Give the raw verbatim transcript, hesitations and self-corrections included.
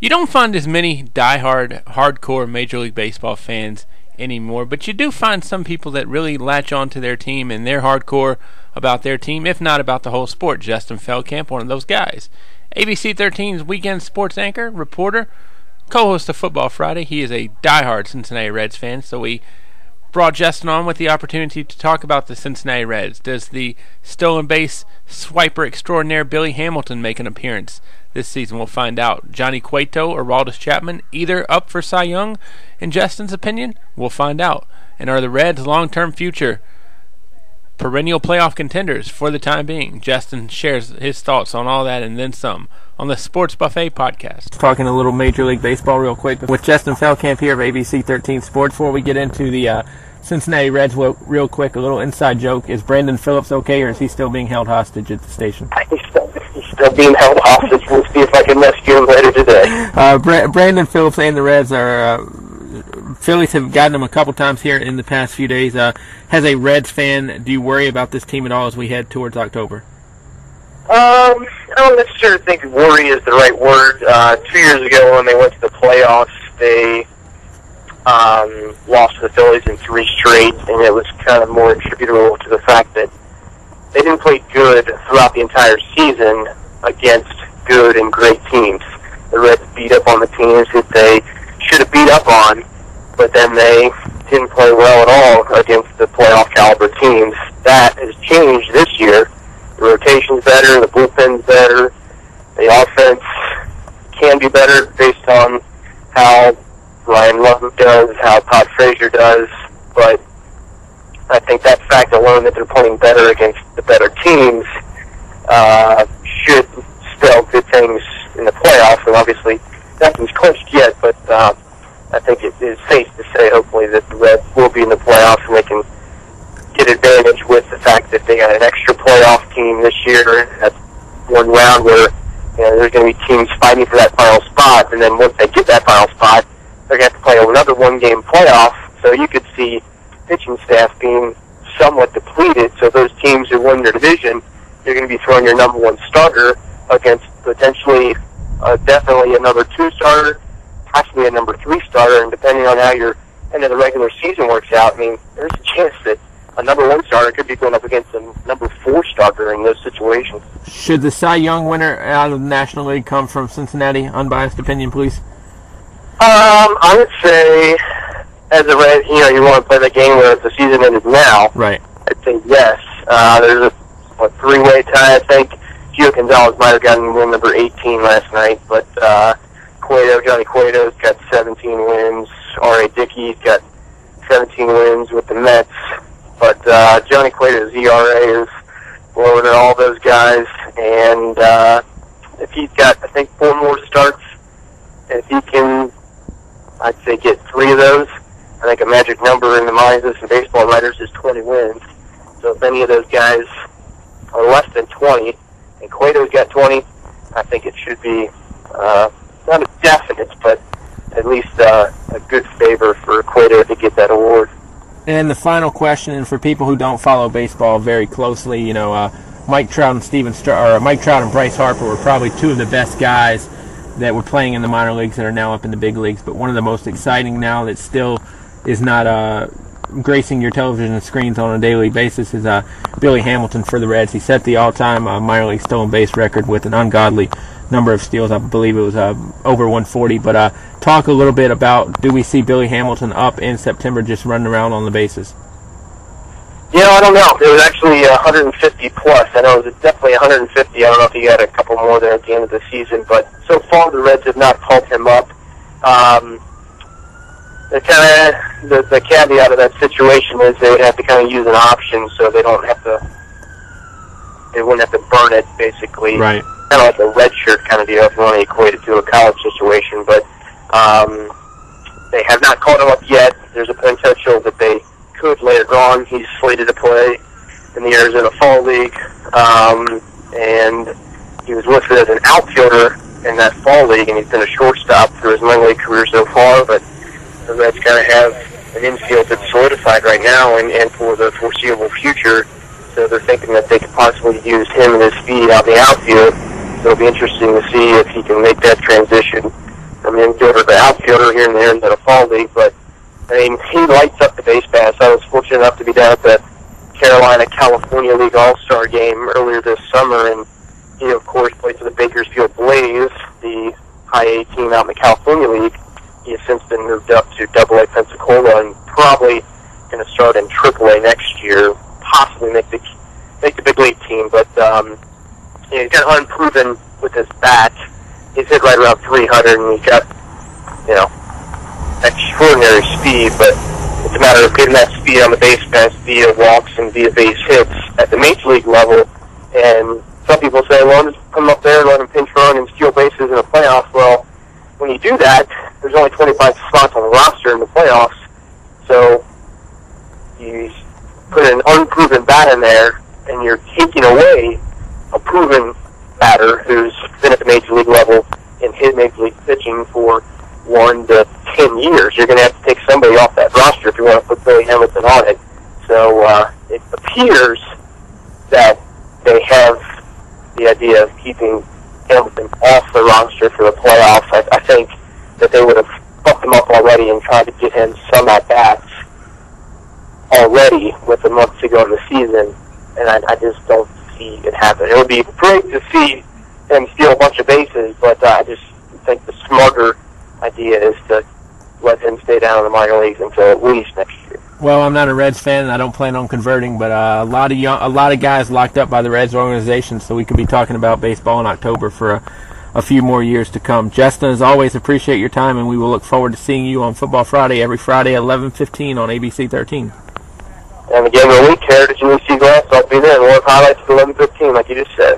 You don't find as many diehard, hardcore Major League Baseball fans anymore, but you do find some people that really latch on to their team and they're hardcore about their team, if not about the whole sport. Justin Feldkamp, one of those guys. A B C thirteen's weekend sports anchor, reporter, co-host of Football Friday. He is a diehard Cincinnati Reds fan, so we brought Justin on with the opportunity to talk about the Cincinnati Reds. Does the stolen base swiper extraordinaire Billy Hamilton make an appearance this season? We'll find out. Johnny Cueto or Aroldis Chapman, either up for Cy Young, in Justin's opinion? We'll find out. And are the Reds' long-term future perennial playoff contenders for the time being? Justin shares his thoughts on all that and then some on the Sports Buffet Podcast. Talking a little Major League Baseball real quick with Justin Feldkamp here of A B C thirteen Sports. Before we get into the uh, Cincinnati Reds real quick, a little inside joke. Is Brandon Phillips okay, or is he still being held hostage at the station? He's still, he's still being held hostage. We'll see if I can rescue him later today. Uh, Bra- Brandon Phillips and the Reds are... Uh, Phillies have gotten him a couple times here in the past few days. Uh, as a Reds fan, do you worry about this team at all as we head towards October? Um, I don't necessarily think worry is the right word. Uh, two years ago when they went to the playoffs, they um, lost to the Phillies in three straight, and it was kind of more attributable to the fact that they didn't play good throughout the entire season against good and great teams. The Reds beat up on the teams that they should have beat up on, but then they didn't play well at all against the playoff caliber teams. That has changed this year. The rotation's better, the bullpen's better, the offense can be better based on how Ryan Ludwick does, how Todd Frazier does, but I think that fact alone that they're playing better against the better teams uh, should spell good things in the playoffs, and obviously nothing's clinched yet, but uh, I think it is safe to say, hopefully, that the Reds will be in the playoffs and they can get advantage with the fact that they got an extra playoff team this year at one round where, you know, there's going to be teams fighting for that final spot, and then once they get that final spot, they're going to have to play another one-game playoff, so you could see pitching staff being somewhat depleted, so those teams who won their division, you're going to be throwing your number one starter against potentially... Uh, definitely a number two starter, possibly a number three starter, and depending on how your end of the regular season works out, I mean, there's a chance that a number one starter could be going up against a number four starter in those situations. Should the Cy Young winner out of the National League come from Cincinnati? Unbiased opinion, please. Um, I would say, as a Red, you know, you want to play that game where the season ended now. Right. I'd say yes. Uh, there's a what, three-way tie, I think. Gio Gonzalez might have gotten win number eighteen last night, but uh, Cueto, Johnny Cueto's got seventeen wins. R A. Dickey's got seventeen wins with the Mets, but uh, Johnny Cueto's E R A is lower than all those guys, and uh, if he's got, I think, four more starts, if he can, I'd say, get three of those, I think a magic number in the minds of some baseball writers is twenty wins. So if any of those guys are less than twenty, and Cueto's got twenty, I think it should be uh, not a definite, but at least uh, a good favor for Cueto to get that award. And the final question, and for people who don't follow baseball very closely, you know, uh, Mike Trout and Stephen Stra- or Mike Trout and Bryce Harper were probably two of the best guys that were playing in the minor leagues that are now up in the big leagues. But one of the most exciting now that still is not a uh, gracing your television screens on a daily basis is uh, Billy Hamilton for the Reds. He set the all-time uh, minor league stolen base record with an ungodly number of steals. I believe it was uh, over one forty. But uh, talk a little bit about, do we see Billy Hamilton up in September just running around on the bases? Yeah, I don't know. It was actually one hundred fifty plus. I know it was definitely one hundred fifty. I don't know if he had a couple more there at the end of the season. But so far the Reds have not called him up. Um... The kind of the, the caveat of that situation is they would have to kind of use an option, so they don't have to, they wouldn't have to burn it, basically. Right. Kind of like a red shirt kind of deal, if you want to equate it to a college situation. But um, they have not called him up yet. There's a potential that they could later on. He's slated to play in the Arizona Fall League, um, and he was listed as an outfielder in that Fall League, and he's been a shortstop through his minor league career so far, but the Reds kind of have an infield that's solidified right now and, and for the foreseeable future, so they're thinking that they could possibly use him and his speed out in the outfield, so it'll be interesting to see if he can make that transition game earlier this summer, and he, of course, played for the Bakersfield Blaze, the high A team out in the California League. He has since been moved up to Double A Pensacola and probably going to start in Triple A next year, possibly make the make the big league team. But um, you know, he's kind of unproven with his bat. He's hit right around three hundred, and he's got, you know, extraordinary speed, but it's a matter of getting that speed on the base pass via walks and via base hits at the major league level. And some people say, well, I'm just put him up there and let him pinch run and steal bases in the playoffs. Well, when you do that, there's only twenty-five spots on the roster in the playoffs, so you put an unproven bat in there, and you're taking away a proven batter who's been at the major league level and hit major league pitching for one to ten years. You're going to have to take somebody off that roster if you want to put Billy Hamilton on it. So uh, it appears that they have the idea of keeping Hamilton off the roster for the playoffs. I, I think that they would have fucked him up already and tried to get him some at-bats already with a month to go in the season, and I, I just don't see it happen. It would be great to see him steal a bunch of bases, but uh, I just think the smarter idea is to let him stay down in the minor leagues until at least next year. Well, I'm not a Reds fan, and I don't plan on converting, but uh, a lot of young, a lot of guys locked up by the Reds organization, so we could be talking about baseball in October for a, a few more years to come. Justin, as always, appreciate your time, and we will look forward to seeing you on Football Friday every Friday at eleven fifteen on A B C thirteen. And again, the week, Heritage and U C Glass, I'll be there, and we'll have highlights at eleven fifteen, like you just said.